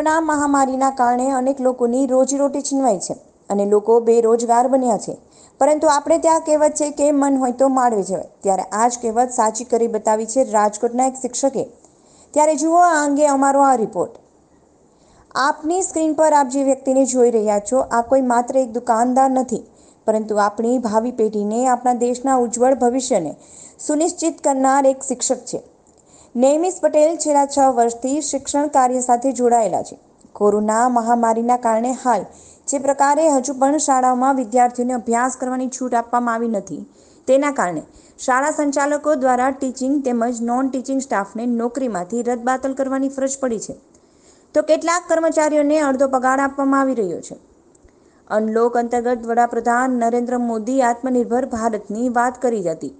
Corona महामारीના કારણે અનેક લોકોની રોજીરોટી છીનવાઈ છે અને લોકો બેરોજગાર બન્યા છે, પરંતુ આપણે ત્યાં કહેવત છે કે મન હોય તો માળવે જવાય, ત્યારે આ જ કહેવત સાચી કરી બતાવી છે રાજકોટના એક શિક્ષકે। ત્યારે જુઓ આ અંગે અમારો આ રિપોર્ટ। આપની સ્ક્રીન પર આપ જે વ્યક્તિને જોઈ રહ્યા છો, આ કોઈ માત્ર એક દુકાનદાર નથી, પરંતુ આપણી ભાવિ પેઢીને, આપણા દેશના ઉજ્જવળ ભવિષ્યને સુનિશ્ચિત કરનાર એક શિક્ષક છે। नैमिश पटेल छेल्ला 6 वर्षथी शिक्षण कार्य साथे जोड़ायेला छे। कोरोना महामारीना कारणे हाल जे प्रकारे हजू पण शाळामां विद्यार्थीओने अभ्यास करवानी छूट आपवामां आवी नथी, तेना कारणे शाळा संचालको द्वारा टीचिंग तेमज नॉन टीचिंग स्टाफने नोकरीमांथी रदबातल करवानी फरज पड़ी छे, तो केटलाक कर्मचारीओने अर्धो पगार आपवामां आवी रह्यो छे। अनलॉक अंतर्गत वडाप्रधान नरेंद्र मोदी आत्मनिर्भर भारतनी वात करी हती,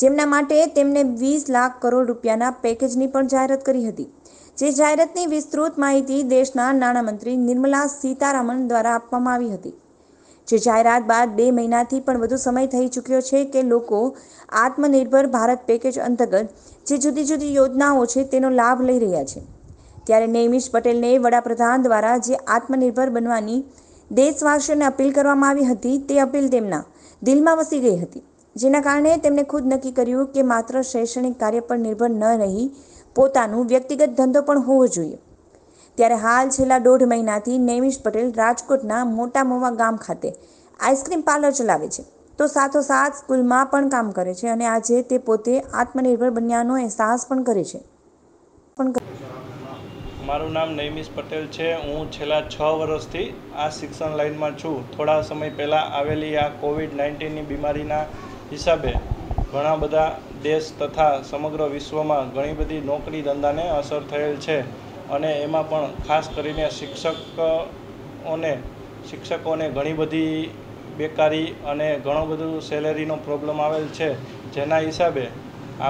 जेमना माटे तेमने 20 लाख करोड़ रूपियाना पैकेजनी पण जाहेरात करी हती, जे जाहेरातनी विस्तृत माहिती देशना नाणामंत्री निर्मला सीतारामन द्वारा आपवामां आवी हती। जे जाहेरात बाद 2 महीनाथी पण वधु समय थई चूक्यो छे के लोको आत्मनिर्भर भारत पैकेज अंतर्गत जे जुदी जुदी योजनाओ छे तेनो लाभ लई रह्या छे। त्यारे नैमिश पटेलने वडाप्रधान द्वारा जे आत्मनिर्भर बनवानी देशवासीओने अपील करवामां आवी हती, ते अपील तेमना दिलमां वसी गई हती, जेना कारणे तेमणे खुद नक्की कर्युं के मात्र शैक्षणिक कार्य पर निर्भर न रही पोतानुं व्यक्तिगत धंधो पण होवो जोईए। त्यारे हाल छेल्ला 1.5 महीनाथी नैमिश पटेल राजकोटना मोटामोवा गाम खाते आइसक्रीम पार्लर चलावे छे, तो સાથોસાથ સ્કૂલમાં પણ કામ કરે છે અને આજે તે પોતે આત્મનિર્ભર બન્યાનો અહેસાસ પણ કરે છે। મારું નામ નૈમિશ પટેલ છે। હું છેલ્લા 6 વર્ષથી આ શિક્ષણ લાઇનમાં છું। થોડા સમય પહેલાં આવેલી આ કોવિડ-19ની બીમારીના हिसाबे घणा बधा देश तथा समग्र विश्व में घणी बधी नौकरी धंधा ने असर थयेल छे अने एमां पण खास करीने शिक्षकोने घणी बधी बेकारी अने घणो बधो सेलेरीनो प्रॉब्लम आवेल छे, जेना हिसाबे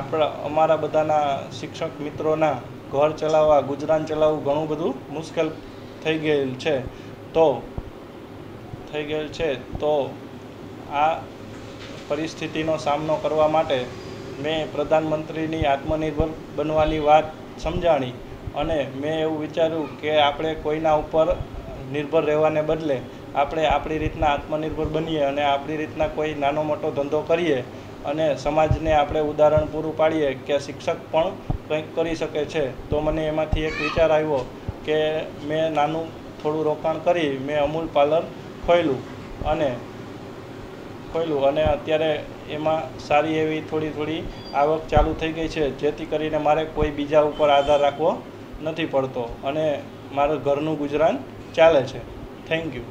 आपणा अमारा बधाना शिक्षक मित्रोना घर चलाववा गुजरान चलाववुं घणुं बधुं मुश्केल थई गयेल छे तो आ परिस्थितिनो सामनो करवा माटे मैं प्रधानमंत्रीनी आत्मनिर्भर बनवानी बात समझाणी अने मैं एवं विचार्यु के आपणे कोईना उपर निर्भर रहेवाने बदले आपणे आपणी रीतना आत्मनिर्भर बनीए अने आपणी रीतना कोई नानो मोटो धंधो करीए अने समाजने आपणे उदाहरण पूरुं पाडीए के शिक्षक पण कंईक करी शके छे। तो मने एमांथी एक विचार आव्यो के मैं नानुं थोडुं रोकाण करी मैं अमूल पार्लर खोल्युं अने अत्यारे एमां सारी एवी थोड़ी आवक चालू थई गई छे, जेथी करीने मारे कोई बीजा उपर आधार राखवो नथी पड़तो अने मारुं घरनुं गुजरान चाले छे। Thank you.